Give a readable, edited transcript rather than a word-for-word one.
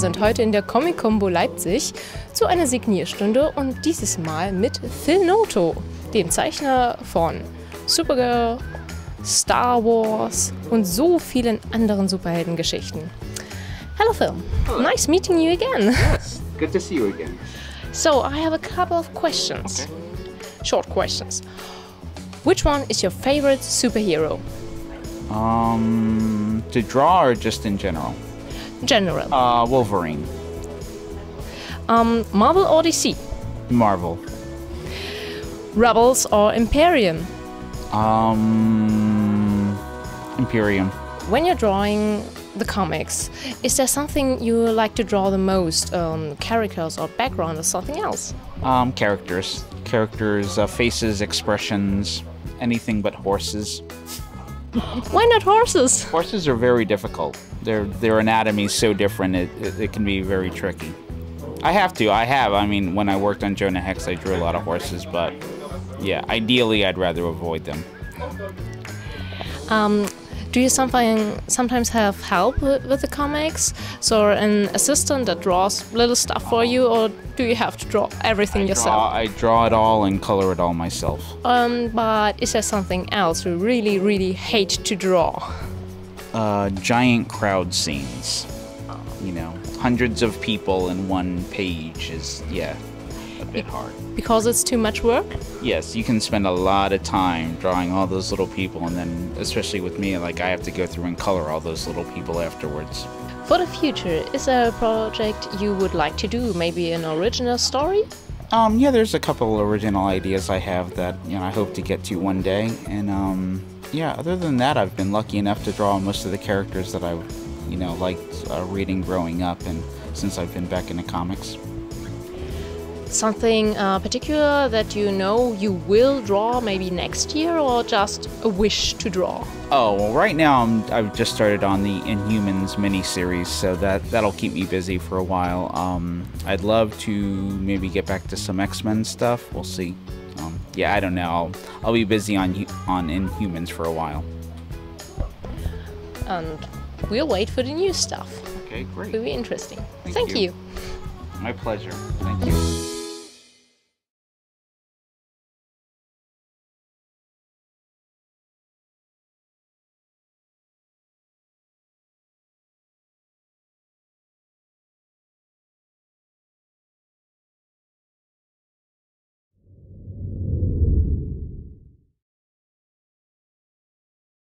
sind heute in der Comic Combo Leipzig zu einer Signierstunde und dieses Mal mit Phil Noto, dem Zeichner von Supergirl, Star Wars und so vielen anderen Superheldengeschichten. Hello Phil, hello. Nice meeting you again. Yes, good to see you again. So I have a couple of questions, okay. Short questions. Which one is your favorite superhero? To draw or just in general? General. Wolverine. Marvel or DC? Marvel. Rebels or Imperium? Imperium. When you're drawing the comics, is there something you like to draw the most? Characters or background or something else? Characters. Characters, faces, expressions, anything but horses. Why not horses? Horses are very difficult. Their anatomy is so different, it can be very tricky. I mean, when I worked on Jonah Hex, I drew a lot of horses, but yeah, ideally I'd rather avoid them. Do you sometimes have help with the comics? So an assistant that draws little stuff for you, or do you have to draw everything yourself? I draw it all and color it all myself. But is there something else you really, really hate to draw? Giant crowd scenes. You know, hundreds of people in one page is, yeah, a bit hard. Because it's too much work? Yes, you can spend a lot of time drawing all those little people, and then, especially with me, like I have to go through and color all those little people afterwards. For the future, is there a project you would like to do? Maybe an original story? Yeah, there's a couple original ideas I have that, you know, I hope to get to one day. And yeah, other than that, I've been lucky enough to draw most of the characters that I, you know, liked reading growing up, and since I've been back into comics. Something particular that you know you will draw maybe next year, or just a wish to draw? Oh, well, right now I've just started on the Inhumans miniseries, so that'll keep me busy for a while. I'd love to maybe get back to some X-Men stuff. We'll see. Yeah, I don't know. I'll be busy on Inhumans for a while. And we'll wait for the new stuff. Okay, great. It'll be interesting. Thank you. My pleasure. Thank you.